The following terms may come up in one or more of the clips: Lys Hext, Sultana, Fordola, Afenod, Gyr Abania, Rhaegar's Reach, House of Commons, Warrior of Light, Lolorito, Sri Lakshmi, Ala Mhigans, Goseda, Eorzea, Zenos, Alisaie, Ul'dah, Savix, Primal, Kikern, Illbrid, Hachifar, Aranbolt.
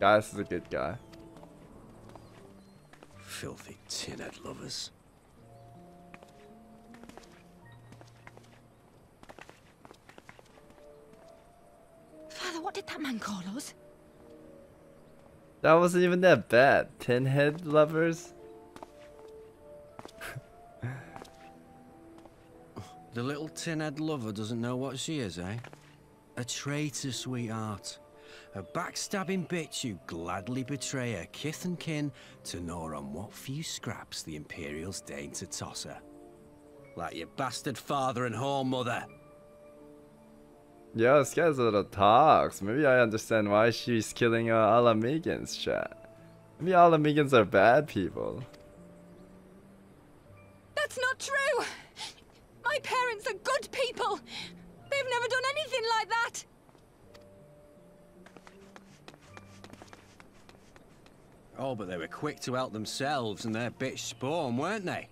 This is a good guy. Filthy tinhead lovers. Father, what did that man call us? That wasn't even that bad. Tinhead lovers. The little tinhead lover doesn't know what she is, eh? A traitor, sweetheart. A backstabbing bitch who gladly betray her kith and kin to gnaw on what few scraps the Imperials deign to toss her. Like your bastard father and whore mother. Yo, this guy's a little toxic. Maybe I understand why she's killing Ala Mhigans, chat. Maybe Ala Mhigans are bad people. That's not true! My parents are good people! They've never done anything like that! Oh, but they were quick to help themselves and their bitch spawn, weren't they?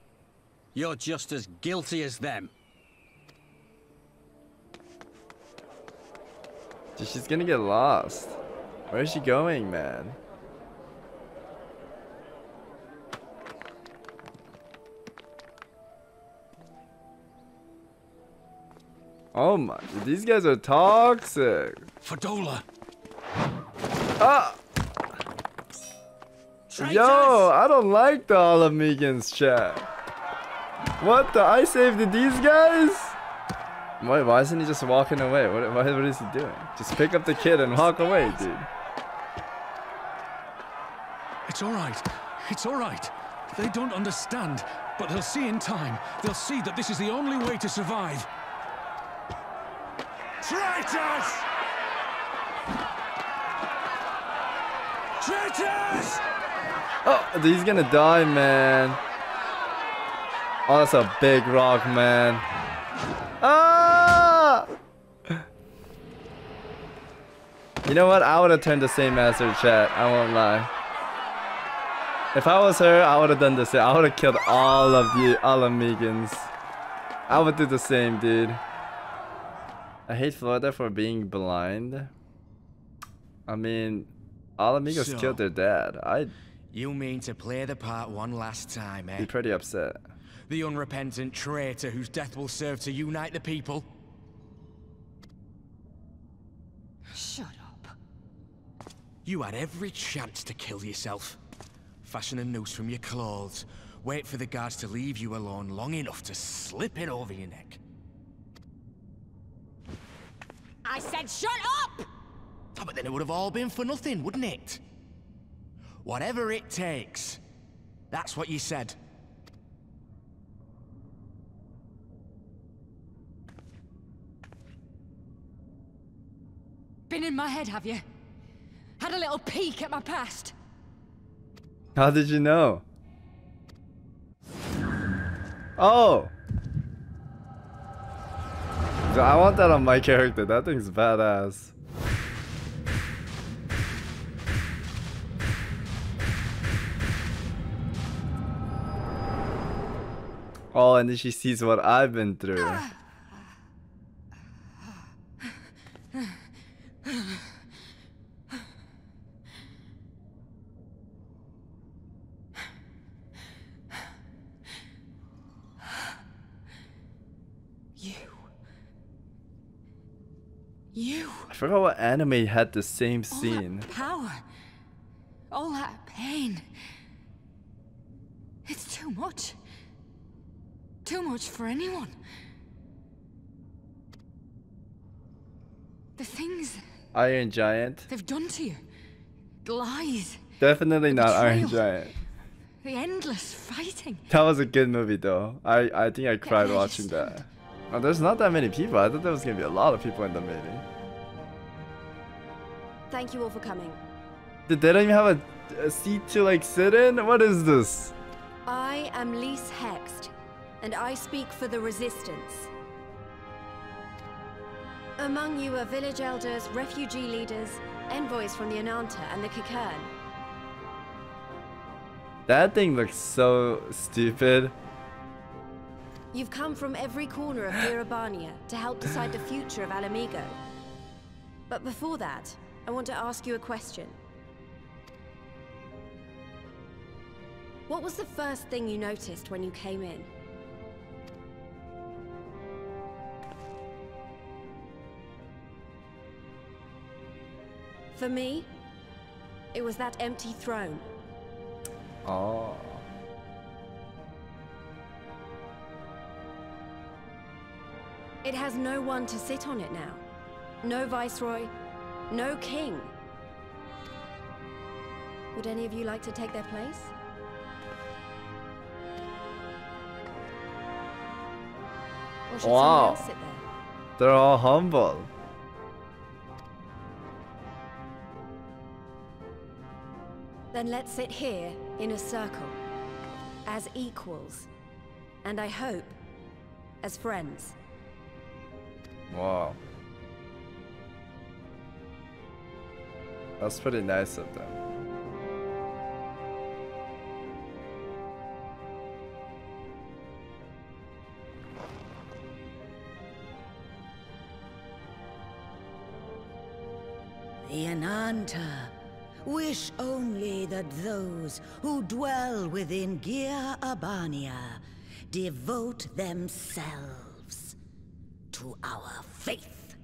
You're just as guilty as them. Dude, she's gonna get lost. Where is she going, man? Oh my, these guys are toxic. Fordola. Ah! Traitors. Yo, I don't like the Ala Mhigans, chat. What the? I saved these guys? Wait, why isn't he just walking away? What is he doing? Just pick up the kid and walk away, dude. It's alright. It's alright. They don't understand, but they'll see in time. They'll see that this is the only way to survive. Traitors! Traitors! Oh, he's gonna die, man. Oh, that's a big rock, man. Ah! You know what? I would have turned the same as her, chat. I won't lie. If I was her, I would have done the same. I would have killed all of the Ala Mhigans. I would do the same, dude. I hate Florida for being blind. I mean, Ala Mhigans killed their dad. You mean to play the part one last time, eh? Be pretty upset. The unrepentant traitor whose death will serve to unite the people. Shut up. You had every chance to kill yourself. Fashion a noose from your clothes. Wait for the guards to leave you alone long enough to slip it over your neck. I said shut up! Oh, but then it would have all been for nothing, wouldn't it? Whatever it takes. That's what you said. Been in my head, have you? Had a little peek at my past. How did you know? Oh! Dude, I want that on my character. That thing's badass. Oh, and then she sees what I've been through. You. I forgot what anime had the same scene. All that power. All that pain. It's too much. Too much for anyone. The things Iron Giant they've done to you. Lies. Definitely not Iron Giant. The endless fighting. That was a good movie though. I think I cried watching that. Oh, there's not that many people. I thought there was gonna be a lot of people in the meeting. Thank you all for coming. Did they don't even have a seat to like sit in? What is this? I am Lys Hext. And I speak for the resistance. Among you are village elders, refugee leaders, envoys from the Ananta and the Kikern. That thing looks so stupid. You've come from every corner of Gyr Abania to help decide the future of Ala Mhigo. But before that, I want to ask you a question. What was the first thing you noticed when you came in? For me, it was that empty throne. Oh. It has no one to sit on it now. No viceroy, no king. Would any of you like to take their place? Or should someone else sit there? They're all humble. Then let's sit here in a circle, as equals, and I hope, as friends. Wow. That's pretty nice of them. The Ananta wish only that those who dwell within Gyr Abania devote themselves to our faith.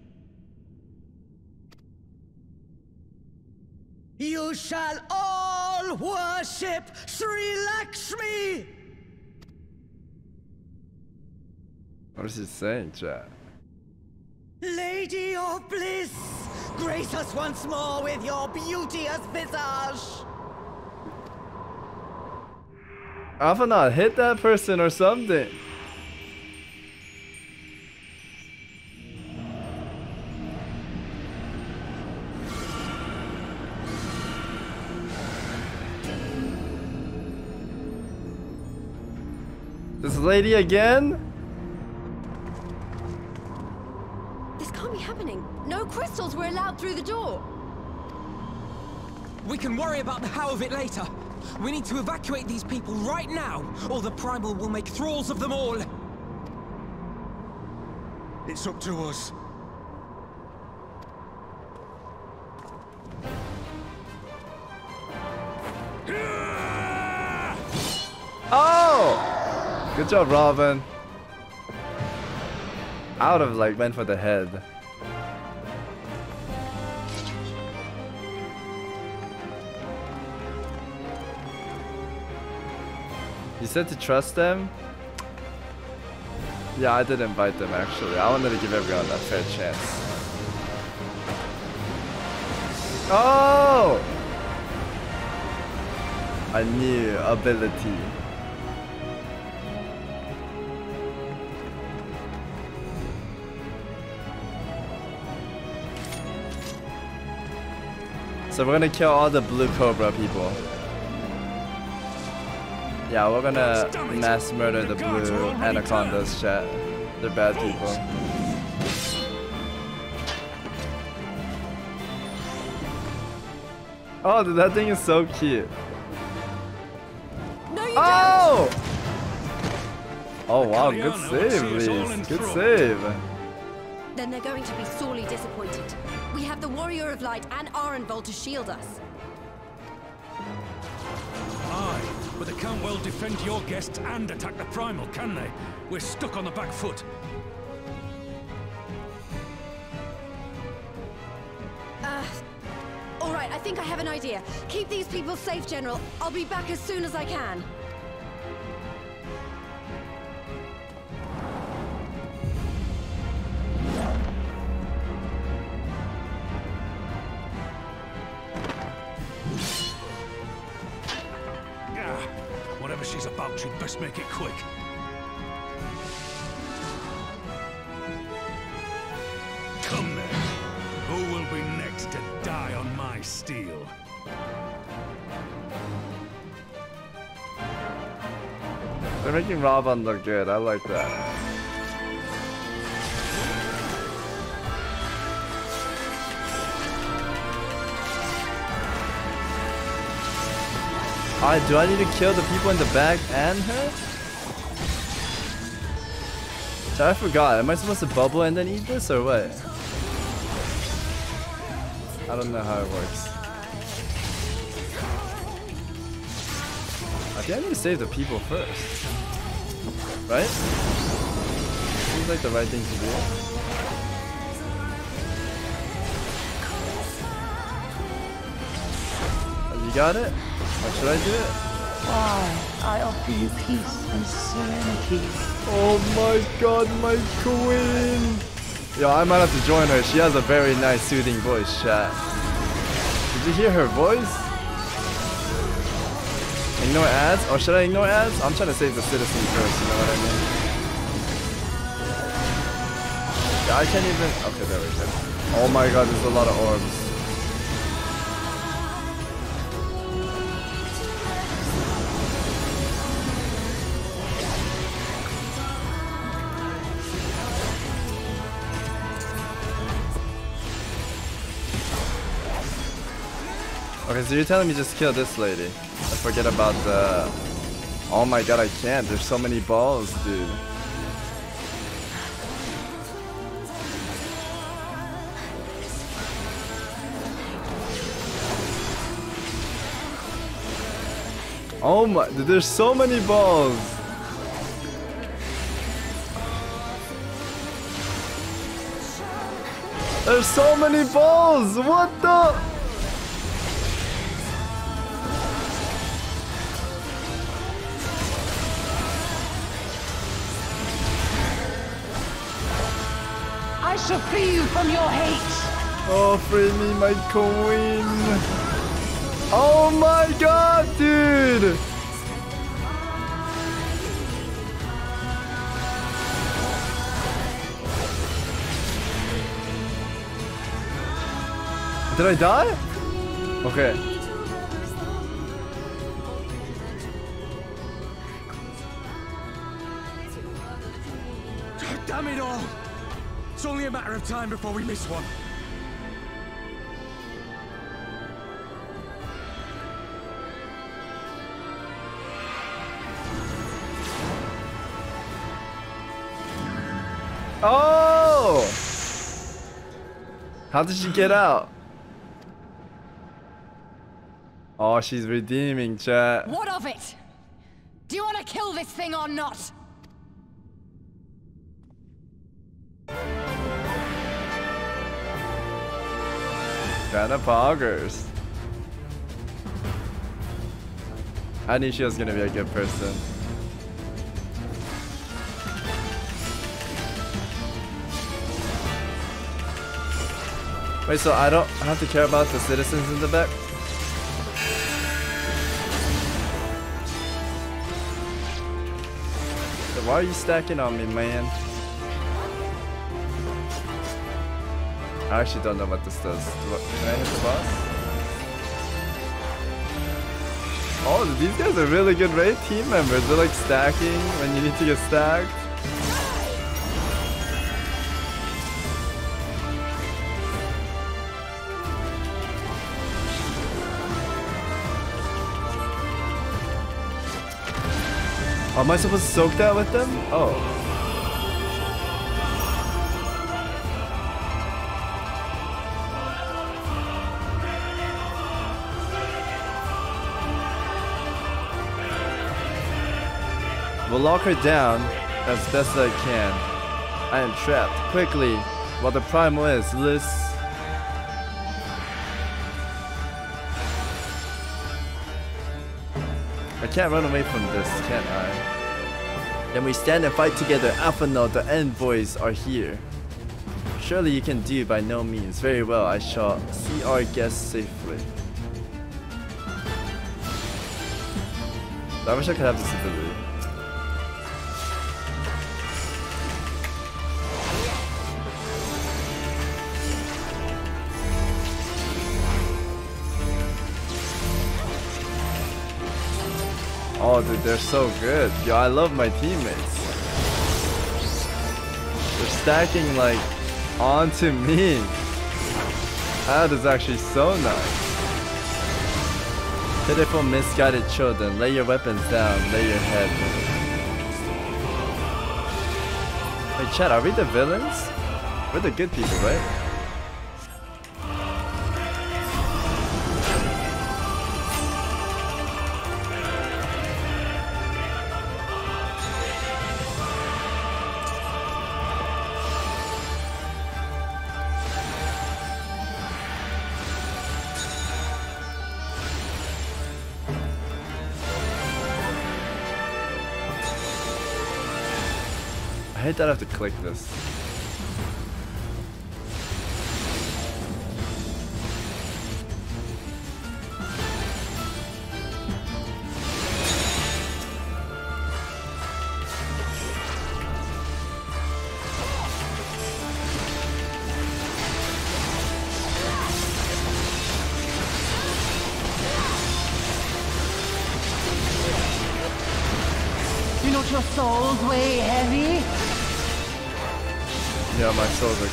You shall all worship Sri Lakshmi! What is he saying, chat? Lady of Bliss, grace us once more with your beauteous visage! Afenod, hit that person or something! This lady again? Crystals were allowed through the door. We can worry about the how of it later. We need to evacuate these people right now, or the Primal will make thralls of them all. It's up to us. Oh! Good job, Raubahn. I would have like went for the head. You said to trust them? Yeah, I did invite them actually. I wanted to give everyone a fair chance. Oh! A new ability. So we're gonna kill all the blue cobra people. Yeah, we're gonna mass murder the blue anacondas, chat. They're bad people. Oh, dude, that thing is so cute. No, you don't. Oh, wow, good save, Reese. Good save. Then they're going to be sorely disappointed. We have the Warrior of Light and Aranbolt to shield us. But they can't well defend your guests and attack the Primal, can they? We're stuck on the back foot. All right, I think I have an idea. Keep these people safe, General. I'll be back as soon as I can. She'd best make it quick. Come then. Who will be next to die on my steel? They're making Raubahn look good. I like that. Alright, do I need to kill the people in the back and her? So I forgot, am I supposed to bubble and then eat this or what? I don't know how it works. I I think I need to save the people first. Right? Seems like the right thing to do. You got it? Or should I do it? I offer you peace and serenity. Oh my god, my queen! Yo, I might have to join her. She has a very nice soothing voice, chat. Did you hear her voice? Ignore ads? Or should I ignore ads? I'm trying to save the citizen first, you know what I mean? Yeah, I can't even... Okay, there we go. Oh my god, there's a lot of orbs. Okay, so you're telling me just kill this lady. I forget about the... Oh my god, I can't. There's so many balls, dude. Oh my... There's so many balls! There's so many balls! What the... I'll free you from your hate. Oh, free me, my queen. Oh my god, dude. Did I die? Okay. Damn it all. It's only a matter of time before we miss one. Oh! How did she get out? Oh, she's redeeming, chat. What of it? Do you want to kill this thing or not? Kinda poggers. I knew she was gonna be a good person. Wait, so I don't have to care about the citizens in the back? So why are you stacking on me, man? I actually don't know what this does. Can I hit the boss? Oh, these guys are really good raid team members. They're like stacking when you need to get stacked. Oh, am I supposed to soak that with them? Oh. We'll lock her down as best I can. I am trapped. Quickly, while the primal is loose. I can't run away from this, can I? Then we stand and fight together. Afenod, the envoys are here. Surely you can do by no means. Very well, I shall see our guests safely. I wish I could have this ability. Oh, dude, they're so good. Yo, I love my teammates. They're stacking, like, onto me. That is actually so nice. Pitiful, misguided children. Lay your weapons down. Lay your head. Wait, chat, are we the villains? We're the good people, right? hate that I have to click this.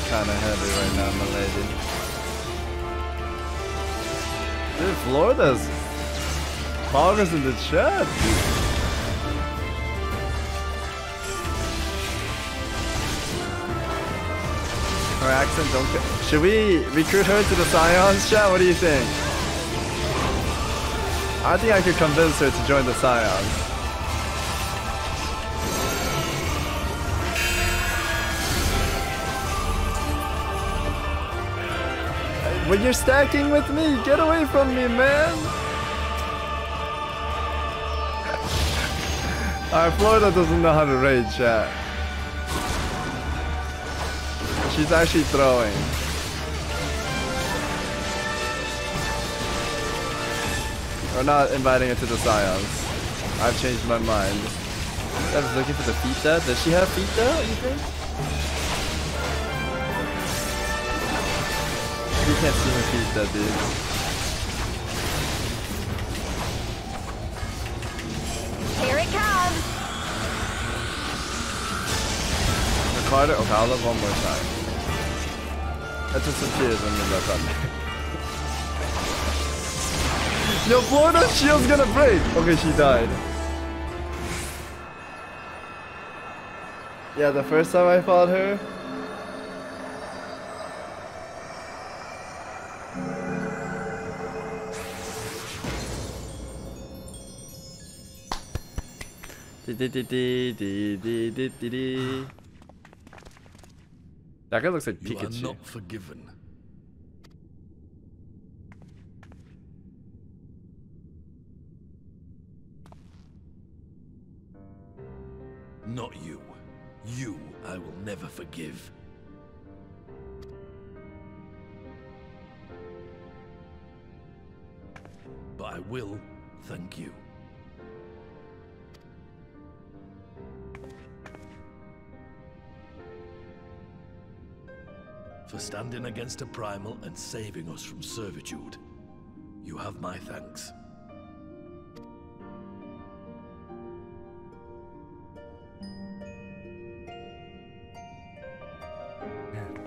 Kinda heavy right now, my lady. Dude, Florida's Florida's in the chat, dude. Her accent don't care. Should we recruit her to the Scions chat? What do you think? I think I could convince her to join the Scions. When you're stacking with me, get away from me, man! Alright, Florida doesn't know how to raid chat. She's actually throwing. We're not inviting her to the Scions. I've changed my mind. I was looking for the pita. Does she have pita, you think? You can't see her feet, that dude. Here it comes. Ricardo, okay, I'll live one more time. That just appears when you left on me. Yo, Florida's shield's gonna break! Okay, she died. Yeah, the first time I fought her. That guy looks like Pikachu. You are not forgiven. Not you. You I will never forgive. But I will thank you. For standing against a primal and saving us from servitude. You have my thanks.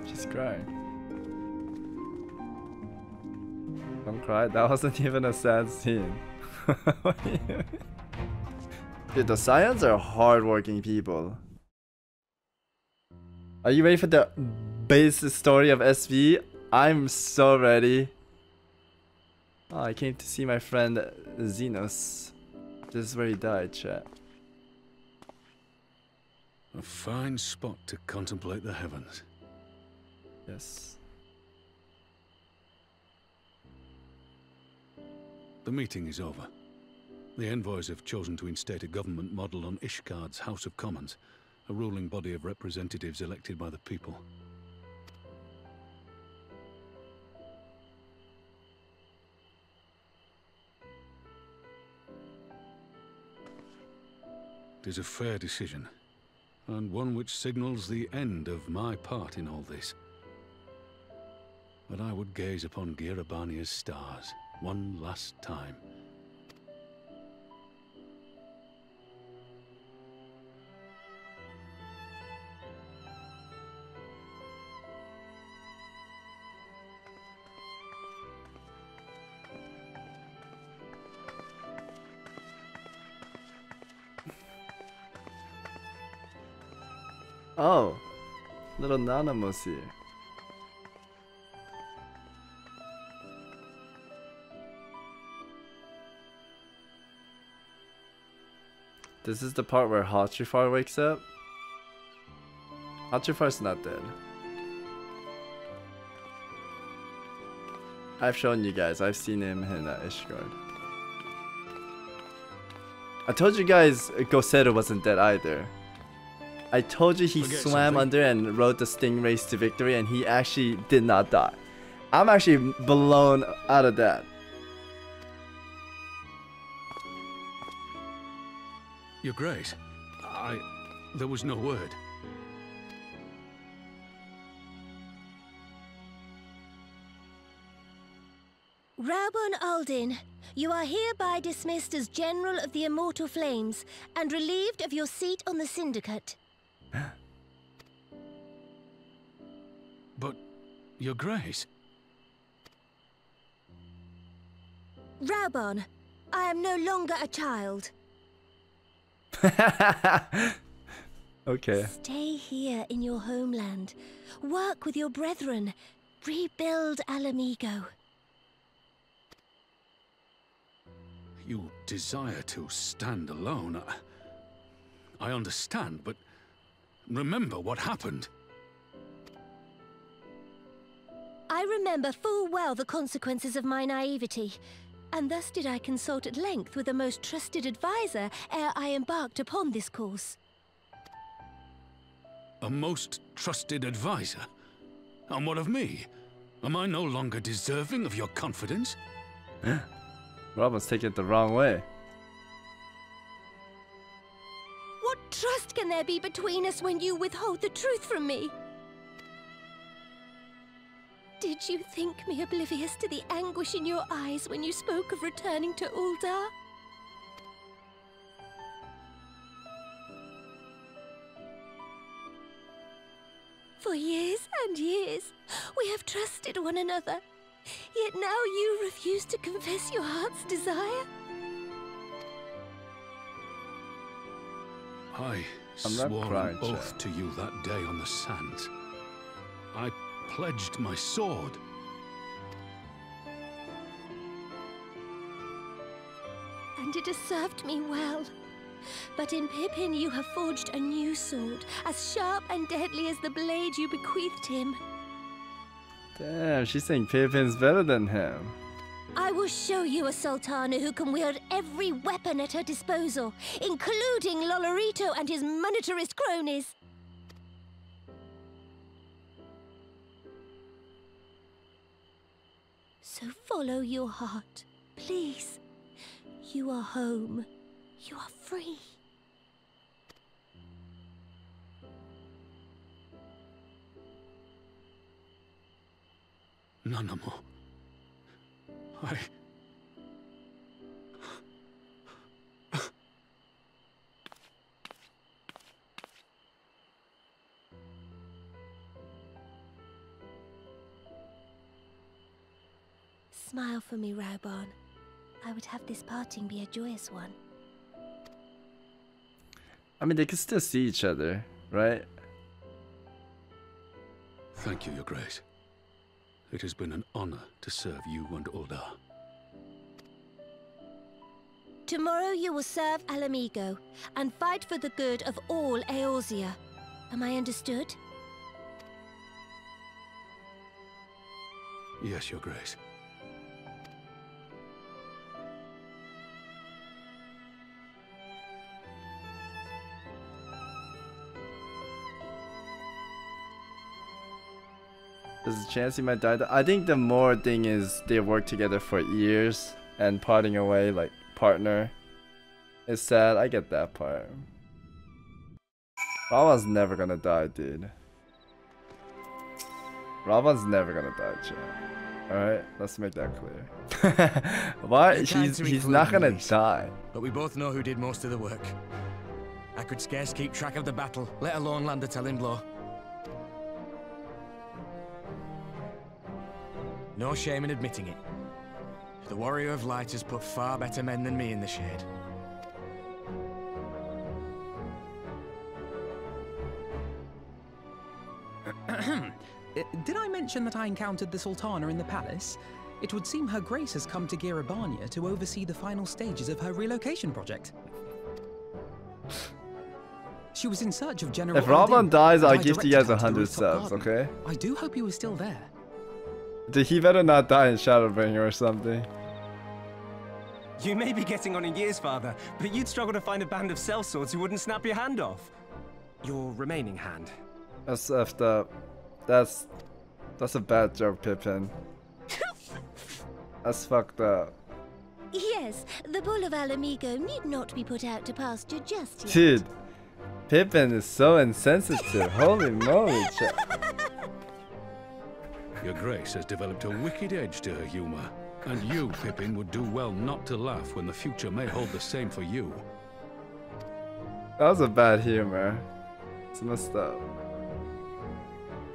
She's crying. Don't cry, that wasn't even a sad scene. Dude, the Scions are hardworking people. Are you ready for the base story of SV? I'm so ready. Oh, I came to see my friend Zenos. This is where he died, chat. A fine spot to contemplate the heavens. Yes. The meeting is over. The envoys have chosen to instate a government model on Ishgard's House of Commons, a ruling body of representatives elected by the people. It is a fair decision, and one which signals the end of my part in all this. But I would gaze upon Gyr Abania's stars one last time. Oh, little Nanamo's here. This is the part where Hachifar wakes up. Hachifar's not dead. I've shown you guys, I've seen him in Ishgard. I told you guys Goseda wasn't dead either. I told you he swam under and rode the stingrays to victory, and he actually did not die. I'm actually blown out of that. Your Grace, there was no word. Raubahn Aldynn, you are hereby dismissed as General of the Immortal Flames and relieved of your seat on the Syndicate. But, Your Grace... Raubahn, I am no longer a child. Okay. Stay here in your homeland. Work with your brethren. Rebuild Alamigo. You desire to stand alone. I understand, but remember what happened. I remember full well the consequences of my naivety, and thus did I consult at length with a most trusted advisor ere I embarked upon this course. A most trusted advisor? And what of me? Am I no longer deserving of your confidence? Raubahn taking it the wrong way. What trust can there be between us when you withhold the truth from me? Did you think me oblivious to the anguish in your eyes when you spoke of returning to Ul'dah? For years and years, we have trusted one another. Yet now you refuse to confess your heart's desire? I swore an oath to you that day on the sands. I pledged my sword. And it has served me well. But in Pippin you have forged a new sword, as sharp and deadly as the blade you bequeathed him. Damn, she's saying Pippin's better than him. I will show you a Sultana who can wield every weapon at her disposal, including Lolorito and his monetarist cronies. So follow your heart, please. You are home. You are free. Nanamo, Smile for me, Raubahn. I would have this parting be a joyous one. I mean, they can still see each other, right? Thank you, Your Grace. It has been an honor to serve you and Ul'dah. Tomorrow you will serve Alamigo and fight for the good of all Eorzea. Am I understood? Yes, Your Grace. There's a chance he might die. I think the more thing is they worked together for years and parting away like partner. It's sad. I get that part. Raubahn never gonna die, dude. Raubahn never gonna die, chat. Alright, let's make that clear. Why? He's not gonna die. But we both know who did most of the work. I could scarce keep track of the battle, let alone land a telling blow. No shame in admitting it. The Warrior of Light has put far better men than me in the shade. Did I mention that I encountered the Sultana in the palace? It would seem Her Grace has come to Gyr Abania to oversee the final stages of her relocation project. She was in search of General... If Raubahn dies, I'll give you guys 100 subs, okay? I do hope you were still there. Dude, he better not die in Shadowbringer or something. You may be getting on in years, Father, but you'd struggle to find a band of sellswords who wouldn't snap your hand off. your remaining hand. That's effed up. That's a bad joke, Pippin. That's fucked up. Yes, the bull of Ala Mhigo need not be put out to pasture just yet. Dude, Pippin is so insensitive. Holy moly. Your Grace has developed a wicked edge to her humor. And you, Pippin, would do well not to laugh when the future may hold the same for you. That was a bad humor. It's messed up.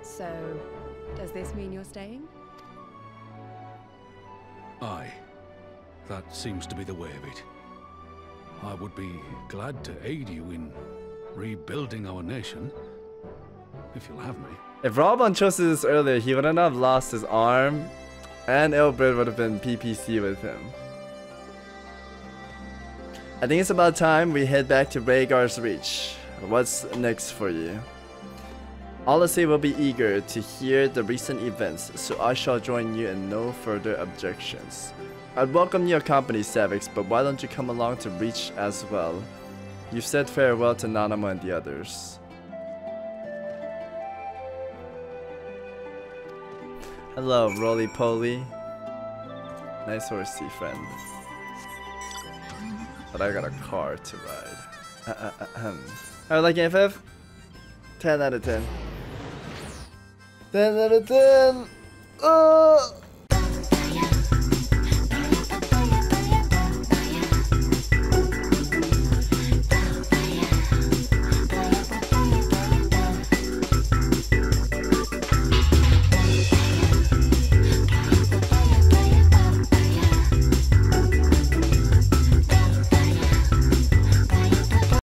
So, does this mean you're staying? Aye. That seems to be the way of it. I would be glad to aid you in rebuilding our nation, if you'll have me. If Raubahn chose this earlier, he wouldn't have lost his arm, and Illbrid would have been PPC with him. I think it's about time we head back to Rhaegar's Reach. What's next for you? Alisaie will be eager to hear the recent events, so I shall join you in no further objections. I'd welcome your company, Savix, but why don't you come along to Reach as well? You've said farewell to Nanamo and the others. Hello, Roly Poly. Nice horsey, friend. But I got a car to ride. Alright, like FF? 10 out of 10. 10 out of 10!